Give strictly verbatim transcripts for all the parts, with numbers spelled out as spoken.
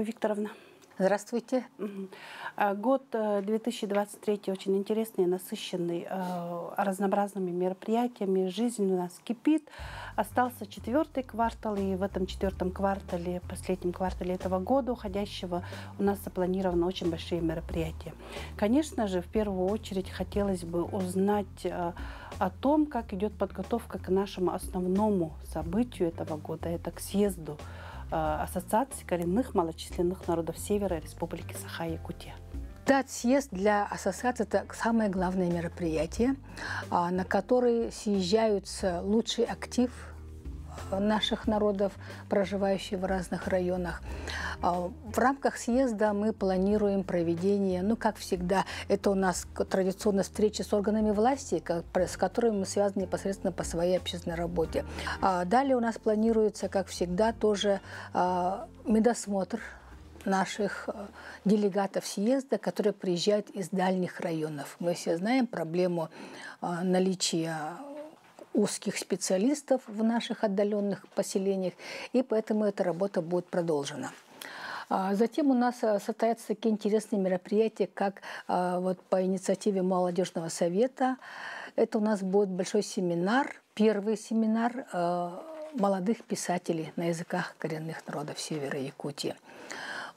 Ольга Викторовна. Здравствуйте. Год две тысячи двадцать третий очень интересный, насыщенный разнообразными мероприятиями. Жизнь у нас кипит. Остался четвертый квартал, и в этом четвертом квартале, последнем квартале этого года уходящего, у нас запланированы очень большие мероприятия. Конечно же, в первую очередь хотелось бы узнать о том, как идет подготовка к нашему основному событию этого года, это к съезду Ассоциации коренных малочисленных народов Севера Республики Саха-Якутия. Этот съезд для ассоциации – это самое главное мероприятие, на которое съезжаются лучший актив наших народов, проживающих в разных районах. В рамках съезда мы планируем проведение, ну, как всегда, это у нас традиционная встреча с органами власти, с которыми мы связаны непосредственно по своей общественной работе. Далее у нас планируется, как всегда, тоже медосмотр наших делегатов съезда, которые приезжают из дальних районов. Мы все знаем проблему наличия узких специалистов в наших отдаленных поселениях, и поэтому эта работа будет продолжена. Затем у нас состоятся такие интересные мероприятия, как вот по инициативе Молодежного совета. Это у нас будет большой семинар, первый семинар молодых писателей на языках коренных народов Севера Якутии.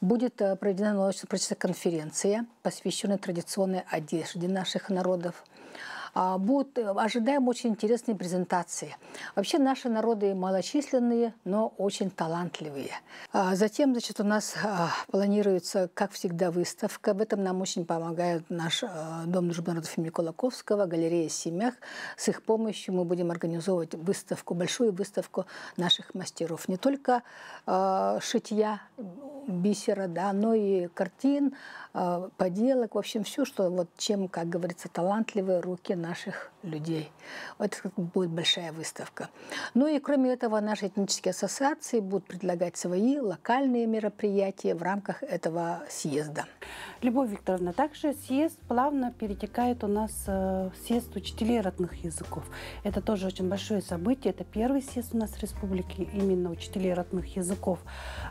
Будет проведена научно-практическая конференция, посвященная традиционной одежде наших народов. Будут, ожидаем, очень интересные презентации. Вообще наши народы малочисленные, но очень талантливые. Затем, значит, у нас планируется, как всегда, выставка. В этом нам очень помогает наш Дом Дружбы народов имени Кулаковского, галерея «Семях». С их помощью мы будем организовывать выставку, большую выставку наших мастеров. Не только шитья, бисера, да, но и картин, поделок. В общем, все, что, вот, чем, как говорится, талантливые руки наших людей. Вот будет большая выставка. Ну и кроме этого, наши этнические ассоциации будут предлагать свои локальные мероприятия в рамках этого съезда. Любовь Викторовна, также съезд плавно перетекает у нас в съезд учителей родных языков. Это тоже очень большое событие. Это первый съезд у нас в республике именно учителей родных языков.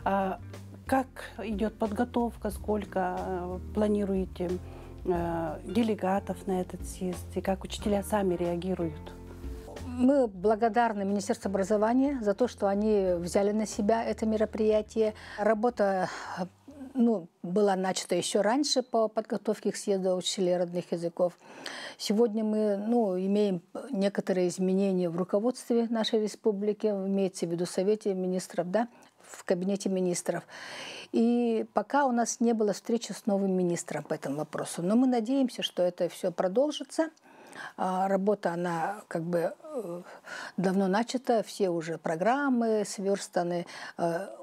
Как идет подготовка, сколько планируете делегатов на этот съезд и как учителя сами реагируют? Мы благодарны Министерству образования за то, что они взяли на себя это мероприятие. Работа, ну, была начата еще раньше по подготовке к съезду учителей родных языков. Сегодня мы, ну, имеем некоторые изменения в руководстве нашей республики, имеется в виду в Совете министров, да, в кабинете министров. И пока у нас не было встречи с новым министром по этому вопросу. Но мы надеемся, что это все продолжится. Работа, она как бы давно начата, все уже программы сверстаны,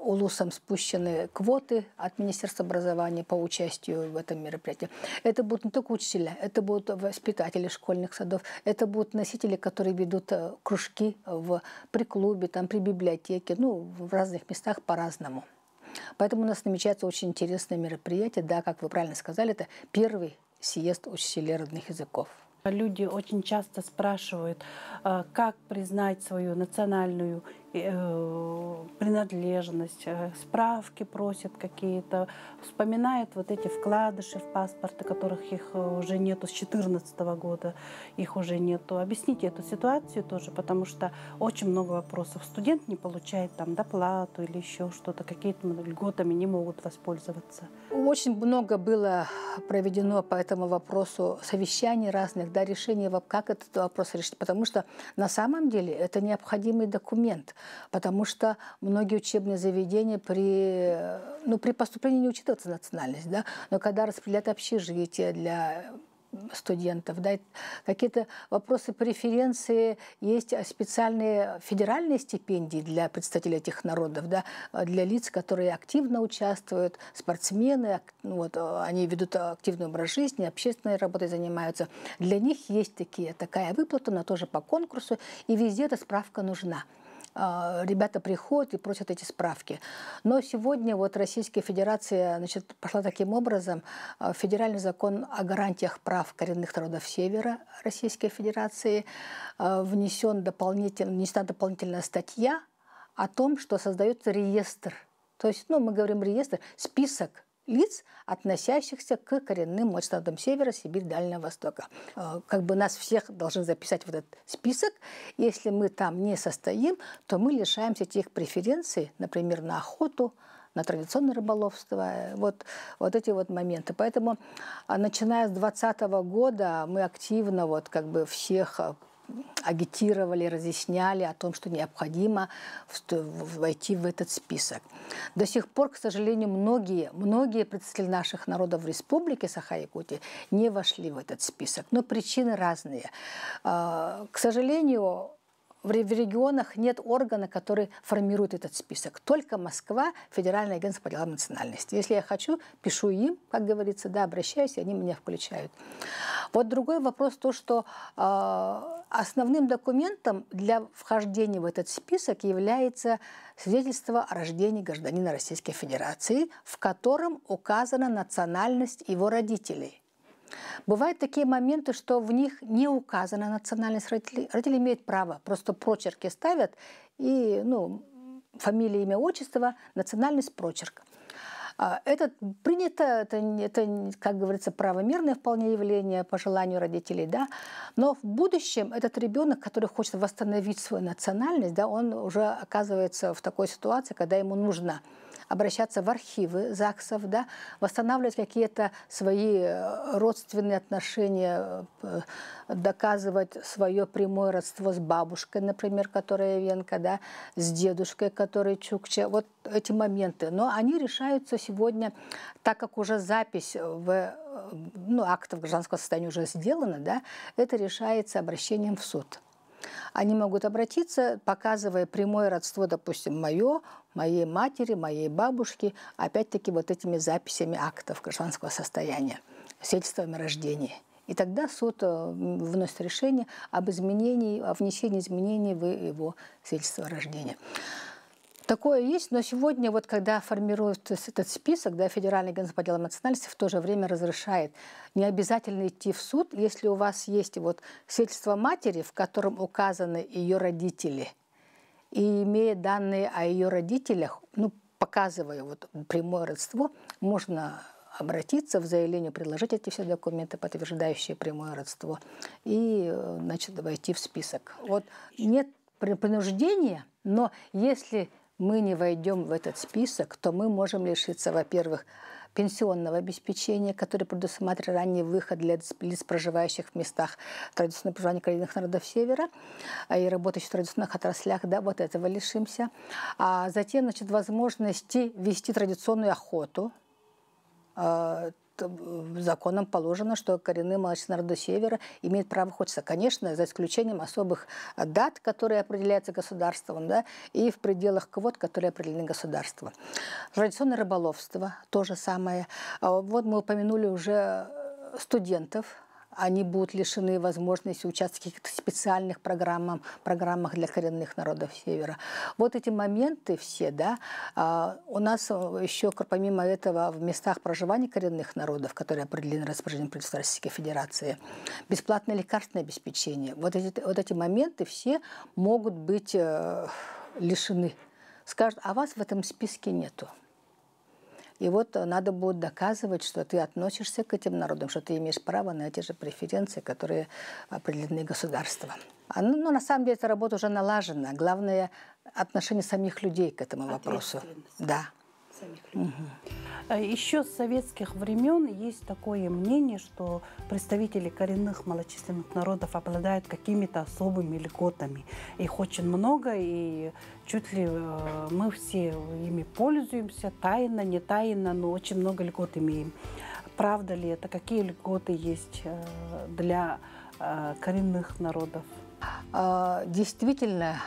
улусом спущены квоты от Министерства образования по участию в этом мероприятии. Это будут не только учителя, это будут воспитатели школьных садов, это будут носители, которые ведут кружки в, при клубе, там, при библиотеке, ну, в разных местах по-разному. Поэтому у нас намечается очень интересное мероприятие. Да, как вы правильно сказали, это первый съезд учителей родных языков. Люди очень часто спрашивают, как признать свою национальную принадлежность, справки просят какие-то, вспоминают вот эти вкладыши в паспорт, которых их уже нету с две тысячи четырнадцатого года, их уже нету. Объясните эту ситуацию тоже, потому что очень много вопросов. Студент не получает там доплату или еще что-то, какие-то льготами не могут воспользоваться. Очень много было проведено по этому вопросу совещаний разных, да, решений, как этот вопрос решить, потому что на самом деле это необходимый документ. Потому что многие учебные заведения при, ну, при поступлении не учитывается национальность, да? Но когда распределяют общежитие для студентов, да, какие-то вопросы преференции, есть специальные федеральные стипендии для представителей этих народов, да, для лиц, которые активно участвуют, спортсмены, вот, они ведут активный образ жизни, общественной работой занимаются. Для них есть такие, такая выплата, но тоже по конкурсу, и везде эта справка нужна. Ребята приходят и просят эти справки. Но сегодня вот Российская Федерация, значит, пошла таким образом. Федеральный закон о гарантиях прав коренных народов Севера Российской Федерации внесен дополнительно, внесена дополнительная статья о том, что создается реестр То есть, ну, мы говорим реестр, список лиц, относящихся к коренным младшинам Севера, Сибирь, Дальнего Востока. Как бы нас всех должны записать в этот список. Если мы там не состоим, то мы лишаемся тех преференций, например, на охоту, на традиционное рыболовство, вот, вот эти вот моменты. Поэтому, начиная с двадцатого года, мы активно вот как бы всех агитировали, разъясняли о том, что необходимо войти в этот список. До сих пор, к сожалению, многие, многие представители наших народов в республике Саха-Якутия не вошли в этот список. Но причины разные. К сожалению, в регионах нет органа, который формирует этот список. Только Москва, Федеральное агентство по делам национальности. Если я хочу, пишу им, как говорится, да, обращаюсь, они меня включают. Вот другой вопрос, то, что э, основным документом для вхождения в этот список является свидетельство о рождении гражданина Российской Федерации, в котором указана национальность его родителей. Бывают такие моменты, что в них не указана национальность родителей. Родители имеют право, просто прочерки ставят, и, ну, фамилия, имя, отчество, национальность, прочерк. Это принято, это, это, как говорится, правомерное вполне явление по желанию родителей, да. Но в будущем этот ребенок, который хочет восстановить свою национальность, да, он уже оказывается в такой ситуации, когда ему нужно обращаться в архивы ЗАГСов, да, восстанавливать какие-то свои родственные отношения, доказывать свое прямое родство с бабушкой, например, которая венка, да, с дедушкой, который чукча. Вот эти моменты. Но они решаются сегодня, так как уже запись в, ну, актов гражданского состояния уже сделана, да, это решается обращением в суд. Они могут обратиться, показывая прямое родство, допустим, мое, моей матери, моей бабушки, опять-таки вот этими записями актов гражданского состояния, свидетельствами рождения. И тогда суд вносит решение об изменении, о внесении изменений в его свидетельство о рождении. Такое есть, но сегодня, вот, когда формируется этот список, да, Федеральный агентство по делам национальности в то же время разрешает. Не обязательно идти в суд, если у вас есть вот свидетельство матери, в котором указаны ее родители, и имея данные о ее родителях, ну, показывая вот прямое родство, можно обратиться в заявление, предложить эти все документы, подтверждающие прямое родство, и, значит, войти в список. Вот нет принуждения, но если мы не войдем в этот список, то мы можем лишиться, во-первых, пенсионного обеспечения, которое предусматривает ранний выход для лиц, проживающих в местах традиционного проживания коренных народов Севера и работающих в традиционных отраслях, да, вот этого лишимся. А затем, значит, возможности вести традиционную охоту. Законом положено, что коренные молодежные народы Севера имеют право охотиться, конечно, за исключением особых дат, которые определяются государством, да, и в пределах квот, которые определены государством. Традиционное рыболовство то же самое. Вот мы упомянули уже студентов. Они будут лишены возможности участвовать в каких-то специальных программах, программах для коренных народов Севера. Вот эти моменты все, да, у нас еще, помимо этого, в местах проживания коренных народов, которые определены распоряжением правительства Российской Федерации, бесплатное лекарственное обеспечение. Вот эти, вот эти моменты все могут быть э, лишены. Скажут, а вас в этом списке нету. И вот надо будет доказывать, что ты относишься к этим народам, что ты имеешь право на эти же преференции, которые определены государством. А, ну, на самом деле эта работа уже налажена. Главное – отношение самих людей к этому вопросу. Да. Угу. Еще с советских времен есть такое мнение, что представители коренных малочисленных народов обладают какими-то особыми льготами. Их очень много, и чуть ли мы все ими пользуемся, тайно, не тайно, но очень много льгот имеем. Правда ли это? Какие льготы есть для коренных народов? Действительно,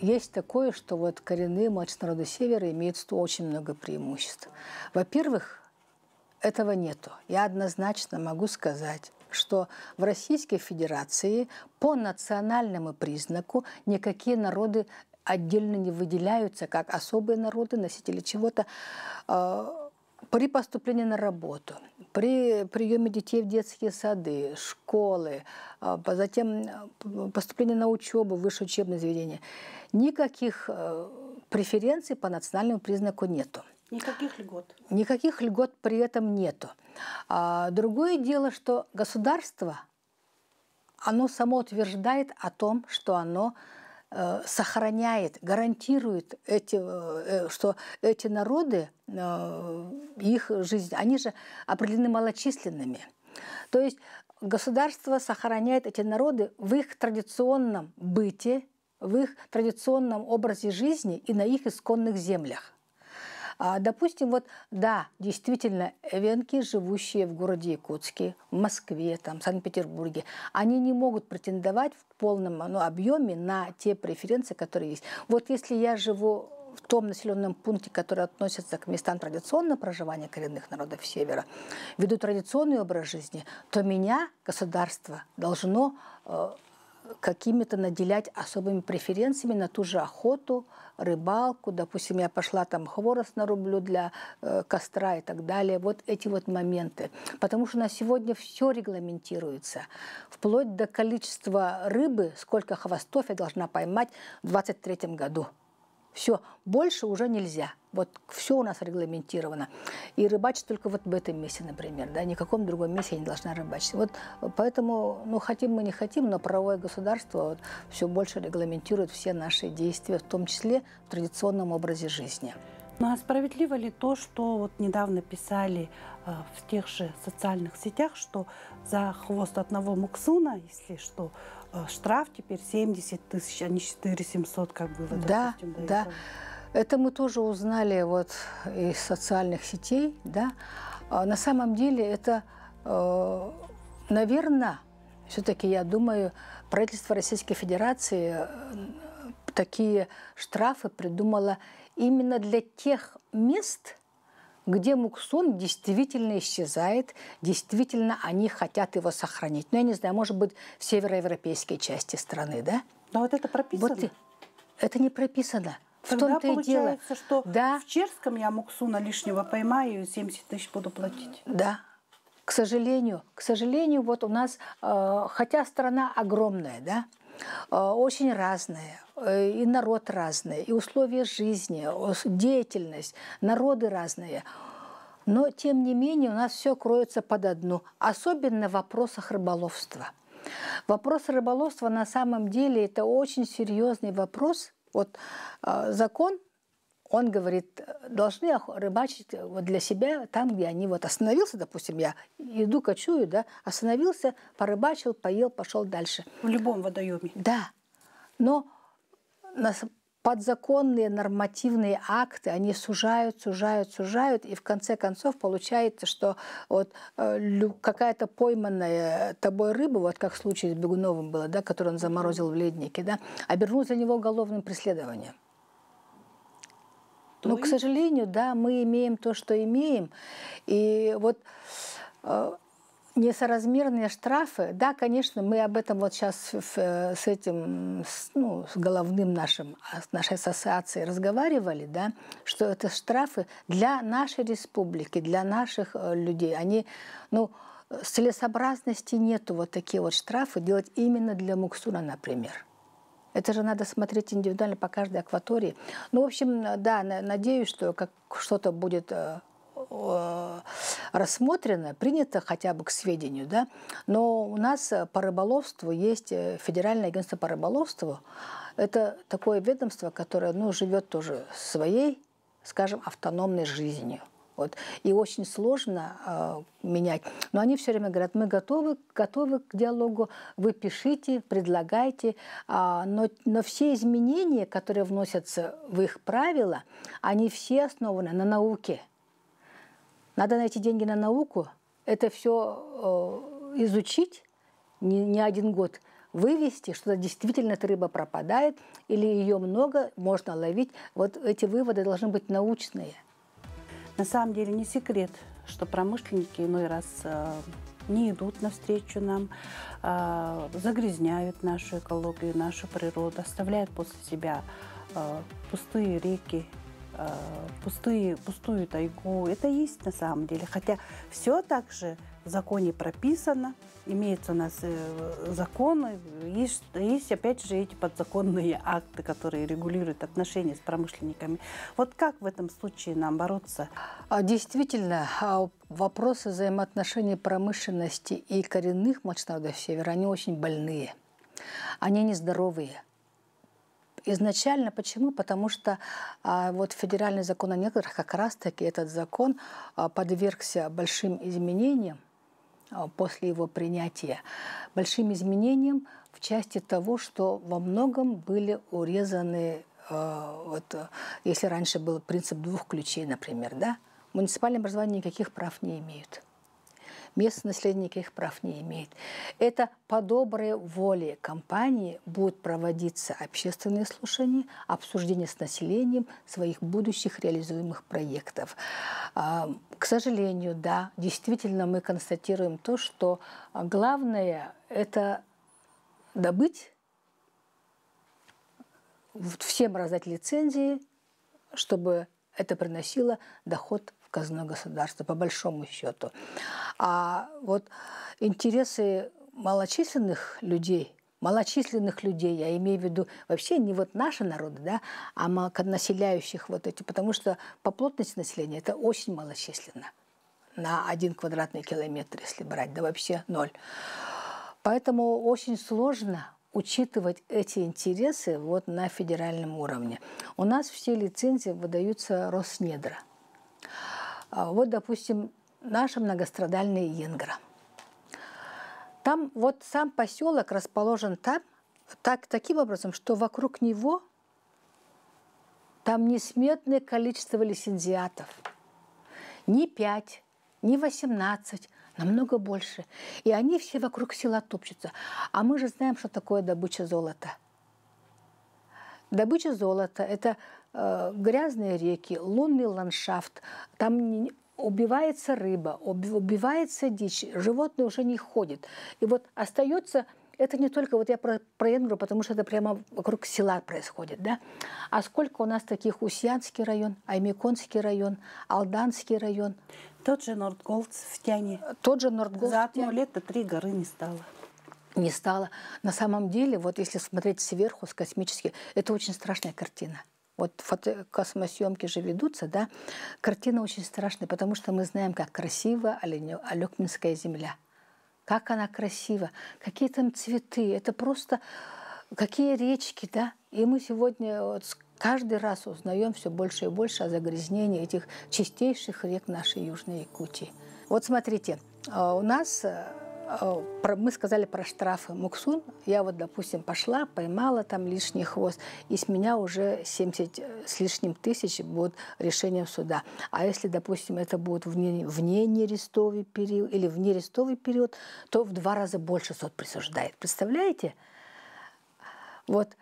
есть такое, что вот коренные молодежные народы Севера имеют очень много преимуществ. Во-первых, этого нету. Я однозначно могу сказать, что в Российской Федерации по национальному признаку никакие народы отдельно не выделяются, как особые народы, носители чего-то. При поступлении на работу, при приеме детей в детские сады, школы, затем поступление на учебу, высшее учебное заведение, никаких преференций по национальному признаку нету. Никаких льгот. Никаких льгот при этом нету. А другое дело, что государство, оно само утверждает о том, что оно э, сохраняет, гарантирует эти, э, что эти народы, э, их жизнь, они же определены малочисленными. То есть государство сохраняет эти народы в их традиционном быте, в их традиционном образе жизни и на их исконных землях. А, допустим, вот, да, действительно, венки, живущие в городе Якутске, в Москве, там, в Санкт-Петербурге, они не могут претендовать в полном, ну, объеме на те преференции, которые есть. Вот если я живу в том населенном пункте, который относится к местам традиционного проживания коренных народов Севера, веду традиционный образ жизни, то меня государство должно э, какими-то наделять особыми преференциями на ту же охоту, рыбалку. Допустим, я пошла там хворост нарублю для э, костра и так далее. Вот эти вот моменты. Потому что на сегодня все регламентируется. Вплоть до количества рыбы, сколько хвостов я должна поймать в двадцать третьем году. Все, больше уже нельзя. Вот все у нас регламентировано. И рыбачить только вот в этом месте, например. Да, ни в каком другом месте я не должна рыбачить. Вот поэтому, ну, хотим мы не хотим, но правовое государство вот все больше регламентирует все наши действия, в том числе в традиционном образе жизни. Ну а справедливо ли то, что вот недавно писали э, в тех же социальных сетях, что за хвост одного муксуна, если что, э, штраф теперь семьдесят тысяч, а не четыре тысячи семьсот, как было? Да, допустим, да. Это мы тоже узнали вот из социальных сетей, да. А на самом деле это, э, наверное, все-таки, я думаю, правительство Российской Федерации э, такие штрафы придумало именно для тех мест, где муксон действительно исчезает, действительно они хотят его сохранить. Ну, я не знаю, может быть, в североевропейской части страны, да? Но вот это прописано. Вот это не прописано. Тогда в том-то и дело, что да, в Черском я муксуна лишнего поймаю и семьдесят тысяч буду платить. Да. К сожалению, к сожалению, вот у нас, э, хотя страна огромная, да, очень разные, и народ разный, и условия жизни, деятельность, народы разные. Но, тем не менее, у нас все кроется под одну, особенно в вопросах рыболовства. Вопрос рыболовства на самом деле это очень серьезный вопрос. Вот закон, он говорит, должны рыбачить вот для себя там, где они вот остановился, допустим, я иду, кочую, да, остановился, порыбачил, поел, пошел дальше. В любом водоеме. Да. Но подзаконные нормативные акты, они сужают, сужают, сужают, и в конце концов получается, что вот какая-то пойманная тобой рыба, вот как в случае с Бегуновым было, да, который он заморозил в леднике, да, обернулась для него уголовным преследованием. Ну, к сожалению, да, мы имеем то, что имеем. И вот э, несоразмерные штрафы, да, конечно, мы об этом вот сейчас в, с этим, с, ну, с головным нашим, с нашей ассоциацией разговаривали, да, что это штрафы для нашей республики, для наших людей. Они, ну, целесообразности нету вот такие вот штрафы делать именно для муксуна, например. Это же надо смотреть индивидуально по каждой акватории. Ну, в общем, да, надеюсь, что как что-то будет рассмотрено, принято хотя бы к сведению, да. Но у нас по рыболовству есть Федеральное агентство по рыболовству. Это такое ведомство, которое, ну, живет тоже своей, скажем, автономной жизнью. Вот. И очень сложно э, менять. Но они все время говорят, мы готовы, готовы к диалогу, вы пишите, предлагайте. Э, но, но все изменения, которые вносятся в их правила, они все основаны на науке. Надо найти деньги на науку, это все э, изучить не, не один год, вывести, что действительно эта рыба пропадает или ее много, можно ловить. Вот эти выводы должны быть научные. На самом деле не секрет, что промышленники иной раз э, не идут навстречу нам, э, загрязняют нашу экологию, нашу природу, оставляют после себя э, пустые реки, пустые, пустую тайгу. Это есть на самом деле. Хотя все так же в законе прописано, имеются у нас законы, есть, есть опять же эти подзаконные акты, которые регулируют отношения с промышленниками. Вот как в этом случае нам бороться? Действительно, вопросы взаимоотношений промышленности и коренных мачтавдов севера, они очень больные, они нездоровые. Изначально почему? Потому что а, вот федеральный закон о некоторых, как раз-таки этот закон а, подвергся большим изменениям а, после его принятия. Большим изменениям в части того, что во многом были урезаны, а, вот, если раньше был принцип двух ключей, например, да, муниципальные образования никаких прав не имеют. Местные наследники их прав не имеют. Это по доброй воле компании будут проводиться общественные слушания, обсуждение с населением своих будущих реализуемых проектов. К сожалению, да, действительно мы констатируем то, что главное – это добыть, всем раздать лицензии, чтобы это приносило доход в казну государства, по большому счету. А вот интересы малочисленных людей, малочисленных людей, я имею в виду вообще не вот наши народы, да, а населяющих вот эти, потому что по плотности населения это очень малочисленно. На один квадратный километр, если брать, да вообще ноль. Поэтому очень сложно учитывать эти интересы вот на федеральном уровне. У нас все лицензии выдаются Роснедра. Вот, допустим, наша многострадальная Ингра. Там вот сам поселок расположен там, так, таким образом, что вокруг него там несметное количество лицензиатов. Не пять, не восемнадцать, намного больше. И они все вокруг села топчутся. А мы же знаем, что такое добыча золота. Добыча золота – это э, грязные реки, лунный ландшафт. Там не, убивается рыба, уб, убивается дичь, животные уже не ходят. И вот остается, это не только, вот я про, про Ингру, потому что это прямо вокруг села происходит, да? А сколько у нас таких? Усьянский район, Аймеконский район, Алданский район. Тот же Нордголдс в Тяне. Тот же Нордголдс. За одно лето три горы не стало. Не стало. На самом деле, вот если смотреть сверху, с космически, это очень страшная картина. Вот фото космосъемки же ведутся, да? Картина очень страшная, потому что мы знаем, как красиво Алёкминская земля. Как она красива, какие там цветы, это просто какие речки, да? И мы сегодня вот каждый раз узнаем все больше и больше о загрязнении этих чистейших рек нашей Южной Якутии. Вот смотрите, у нас... Мы сказали про штрафы муксун. Я вот, допустим, пошла, поймала там лишний хвост, и с меня уже семьдесят с лишним тысяч будет решением суда. А если, допустим, это будет вне, вне нерестовый период или в нерестовый период, то в два раза больше суд присуждает. Представляете? Вот.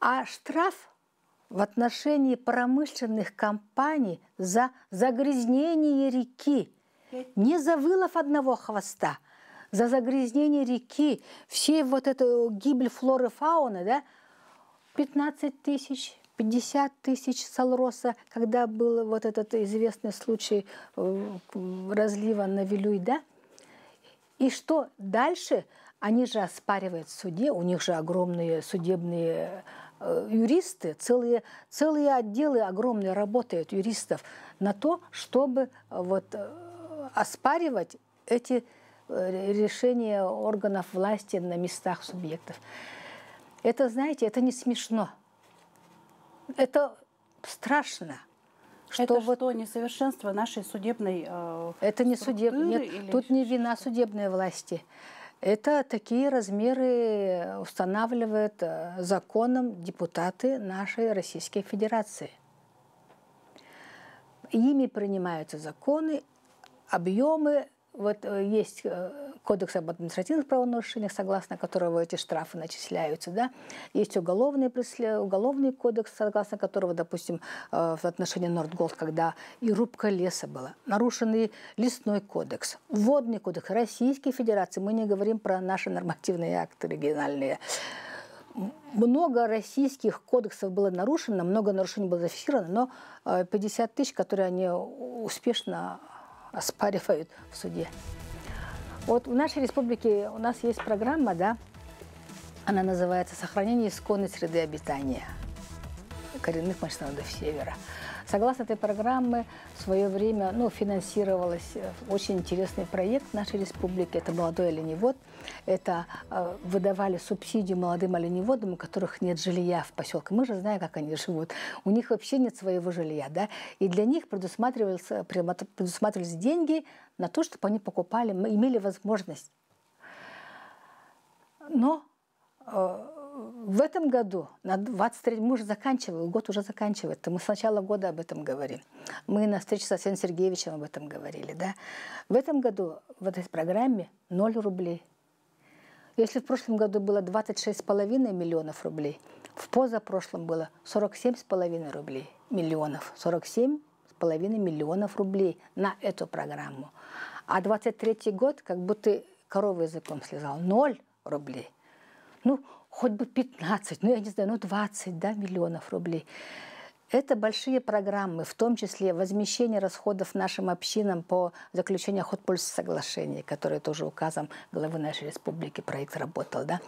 А штраф в отношении промышленных компаний за загрязнение реки, не за вылов одного хвоста, за загрязнение реки, все вот эту гибель флоры, фауны, да, пятнадцать тысяч, пятьдесят тысяч салроса, когда был вот этот известный случай разлива на Вилюй, да. И что дальше? Они же оспаривают в суде, у них же огромные судебные юристы, целые, целые отделы огромные работают юристов на то, чтобы вот оспаривать эти решения органов власти на местах субъектов. Это, знаете, это не смешно. Это страшно. Что это вот... что, несовершенство нашей судебной э, это не судебная. Или... Тут не вина судебной власти. Это такие размеры устанавливают законом депутаты нашей Российской Федерации. Ими принимаются законы, объемы. Вот есть кодекс об административных правонарушениях, согласно которого эти штрафы начисляются, да? Есть уголовный, уголовный кодекс, согласно которого, допустим, в отношении Нордголдс, когда и рубка леса была, нарушенный лесной кодекс, водный кодекс Российской Федерации, мы не говорим про наши нормативные акты региональные, много российских кодексов было нарушено, много нарушений было зафиксировано, но пятьдесят тысяч, которые они успешно оспаривают в суде. Вот в нашей республике у нас есть программа, да, она называется «Сохранение исконной среды обитания коренных народов Севера». Согласно этой программе, в свое время ну, финансировалось очень интересный проект нашей республики. Это молодой оленевод. Это э, выдавали субсидию молодым оленеводам, у которых нет жилья в поселке. Мы же знаем, как они живут. У них вообще нет своего жилья. Да? И для них предусматривались, предусматривались деньги на то, чтобы они покупали, имели возможность. Но... Э, В этом году, на двадцать третьем, мы уже заканчиваем, год уже заканчивается. Мы с начала года об этом говорим. Мы на встрече с Арсением Сергеевичем об этом говорили. Да? В этом году в этой программе ноль рублей. Если в прошлом году было двадцать шесть с половиной миллионов рублей, в позапрошлом было сорок семь с половиной рублей миллионов. сорок семь с половиной миллионов рублей на эту программу. А двадцать третий год как будто корова языком слезала. ноль рублей. Ну, хоть бы пятнадцать, ну я не знаю, ну двадцать, да, миллионов рублей. Это большие программы, в том числе возмещение расходов нашим общинам по заключению охотпользовательских соглашений, которые тоже указом главы нашей республики проект работал, да.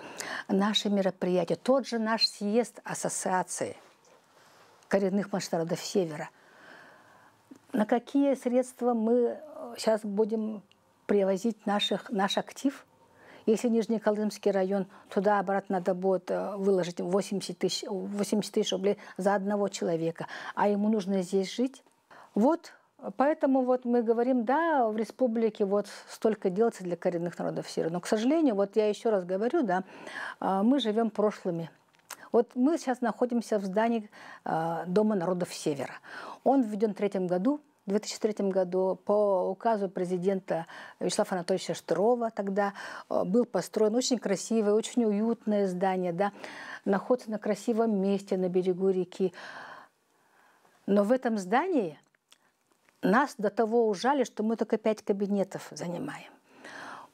Наши мероприятия, тот же наш съезд ассоциации коренных народов Севера. На какие средства мы сейчас будем привозить наших, наш актив? Если Нижнеколымский район, туда обратно надо будет выложить восемьдесят тысяч рублей за одного человека, а ему нужно здесь жить. Вот, поэтому вот мы говорим, да, в республике вот столько делается для коренных народов Севера. Но, к сожалению, вот я еще раз говорю, да, мы живем прошлыми. Вот мы сейчас находимся в здании Дома народов Севера. Он введен в третьем году. В две тысячи третьем году по указу президента Вячеслава Анатольевича Штрова тогда был построен очень красивое, очень уютное здание, да, находится на красивом месте на берегу реки. Но в этом здании нас до того ужали, что мы только пять кабинетов занимаем.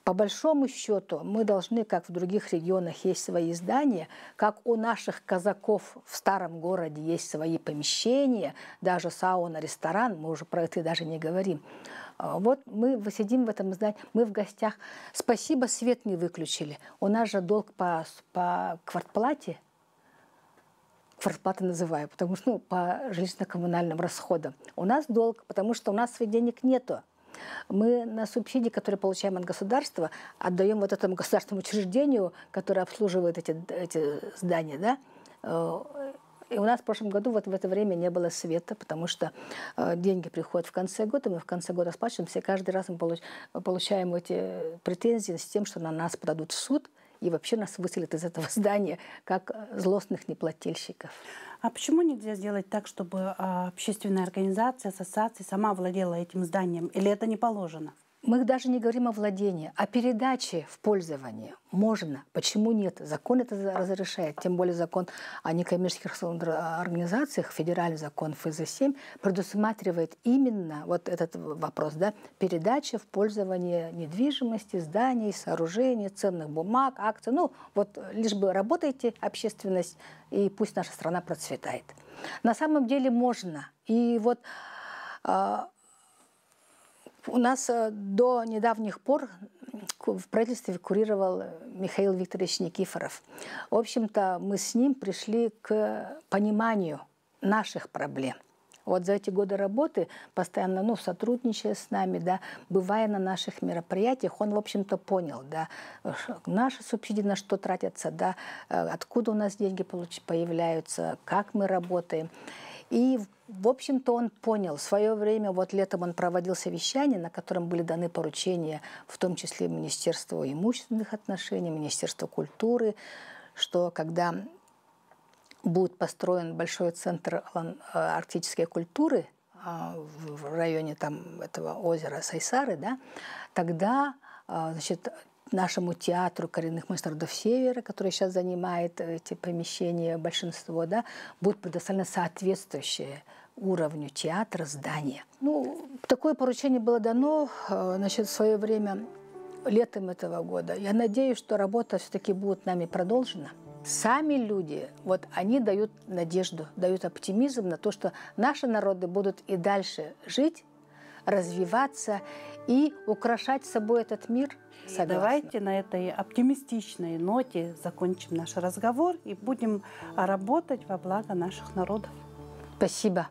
По большому счету мы должны, как в других регионах есть свои здания, как у наших казаков в старом городе есть свои помещения, даже сауна, ресторан, мы уже про это даже не говорим. Вот мы сидим в этом здании, мы в гостях. Спасибо, свет не выключили. У нас же долг по, по квартплате, квартплата называю, потому что ну, по жилищно-коммунальным расходам. У нас долг, потому что у нас своих денег нету. Мы на субсидии, которые получаем от государства, отдаем вот этому государственному учреждению, которое обслуживает эти, эти здания, да? И у нас в прошлом году вот в это время не было света, потому что деньги приходят в конце года, мы в конце года расплачиваемся, и каждый раз мы получаем эти претензии с тем, что на нас подадут в суд, и вообще нас выселят из этого здания, как злостных неплательщиков. А почему нельзя сделать так, чтобы общественная организация, ассоциация сама владела этим зданием? Или это не положено? Мы даже не говорим о владении, о передаче в пользование. Можно. Почему нет? Закон это разрешает. Тем более закон о некоммерческих организациях, федеральный закон эф зэ семь, предусматривает именно вот этот вопрос, да, передача в пользование недвижимости, зданий, сооружений, ценных бумаг, акций. Ну, вот лишь бы работайте, общественность, и пусть наша страна процветает. На самом деле можно. И вот... У нас до недавних пор в правительстве курировал Михаил Викторович Никифоров. В общем-то, мы с ним пришли к пониманию наших проблем. Вот за эти годы работы, постоянно ну, сотрудничая с нами, да, бывая на наших мероприятиях, он, в общем-то, понял, да, наши субсидии на что тратятся, да, откуда у нас деньги появляются, как мы работаем. И, в общем-то, он понял. В свое время, вот летом он проводил совещание, на котором были даны поручения, в том числе Министерству имущественных отношений, Министерству культуры, что когда будет построен большой центр арктической культуры в районе там, этого озера Сайсары, да, тогда, значит, нашему театру коренных народов Севера, который сейчас занимает эти помещения большинство, да, будут предоставлены соответствующие уровню театра здания. Ну, такое поручение было дано, значит, в свое время летом этого года. Я надеюсь, что работа все-таки будет нами продолжена. Сами люди, вот они дают надежду, дают оптимизм на то, что наши народы будут и дальше жить, развиваться и украшать собой этот мир. Согласна. Давайте на этой оптимистичной ноте закончим наш разговор и будем работать во благо наших народов. Спасибо.